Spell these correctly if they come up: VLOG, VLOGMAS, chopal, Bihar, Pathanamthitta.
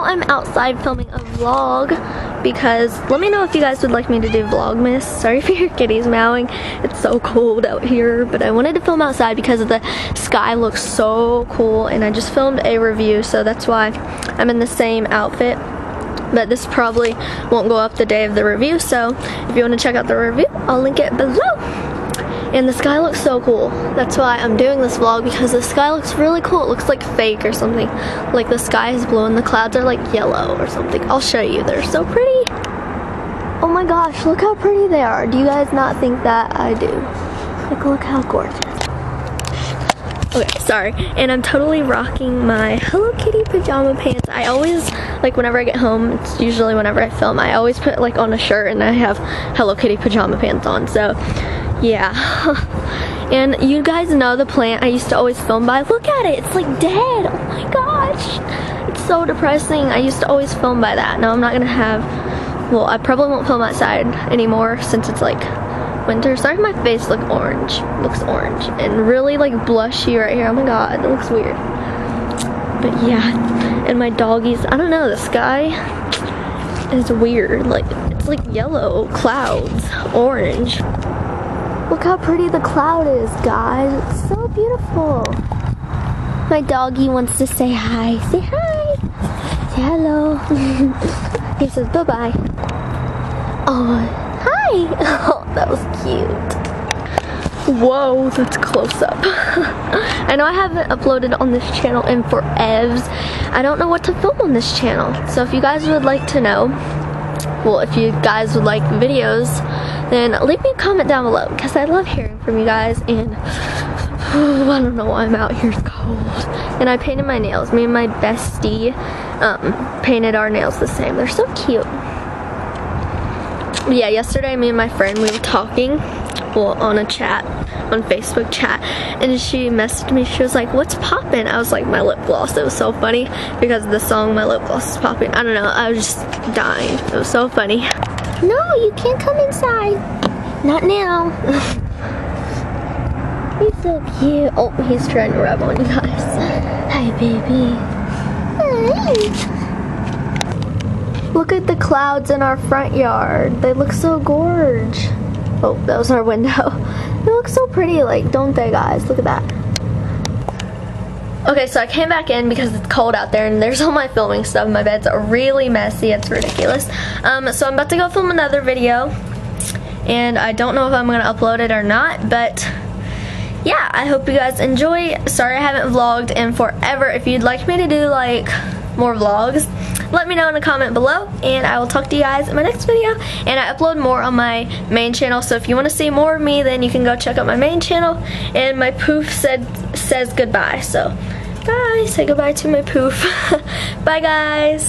now I'm outside filming a vlog because let me know if you guys would like me to do Vlogmas. Sorry for your kitties meowing. It's so cold out here, but I wanted to film outside because the sky looks so cool, and I just filmed a review, so that's why I'm in the same outfit. But this probably won't go up the day of the review, so if you want to check out the review, I'll link it below. And the sky looks so cool. That's why I'm doing this vlog, because the sky looks really cool. It looks like fake or something. Like the sky is blue and the clouds are like yellow or something. I'll show you. They're so pretty. Oh my gosh, look how pretty they are. Do you guys not think that? I do. Like, look how gorgeous. Okay, sorry. And I'm totally rocking my Hello Kitty pajama pants. I always, like, whenever I get home, it's usually whenever I film, I always put, like, on a shirt and I have Hello Kitty pajama pants on, so yeah. And you guys know the plant I used to always film by. Look at it, it's like dead. Oh my gosh, it's so depressing. I used to always film by that. Now I'm not gonna have, well, I probably won't film outside anymore since it's like winter. Sorry if my face looks orange and really like blushy right here. Oh my god, it looks weird. But yeah, and my doggies, I don't know, the sky is weird. Like, it's like yellow clouds, orange. Look how pretty the cloud is, guys. It's so beautiful. My doggie wants to say hi. Say hi. Say hello. He says bye-bye. Oh, hi! Oh, that was cute. Whoa, that's close up. I know I haven't uploaded on this channel in forevs. I don't know what to film on this channel. So if you guys would like to know, well, if you guys would like videos, then leave me a comment down below because I love hearing from you guys. And oh, I don't know why I'm out here, it's cold. And I painted my nails. Me and my bestie painted our nails the same. They're so cute. Yeah, yesterday me and my friend, we were talking, well, on a chat, on Facebook chat, and she messaged me. She was like, what's poppin'? I was like, my lip gloss. It was so funny because the song My Lip Gloss Is Poppin'. I don't know, I was just dying. It was so funny. No, you can't come inside. Not now. He's so cute. Oh, he's trying to rub on you guys. Hi, baby. Hi. Look at the clouds in our front yard. They look so gorge. Oh, that was our window. They look so pretty, like, don't they, guys? Look at that. Okay, so I came back in because it's cold out there and there's all my filming stuff. My bed's really messy. It's ridiculous. So I'm about to go film another video. And I don't know if I'm going to upload it or not, but yeah, I hope you guys enjoy. Sorry I haven't vlogged in forever. If you'd like me to do, like, more vlogs, let me know in a comment below, and I will talk to you guys in my next video. And I upload more on my main channel, so if you want to see more of me, then you can go check out my main channel. And my poof says goodbye, so bye. Say goodbye to my poof. Bye, guys.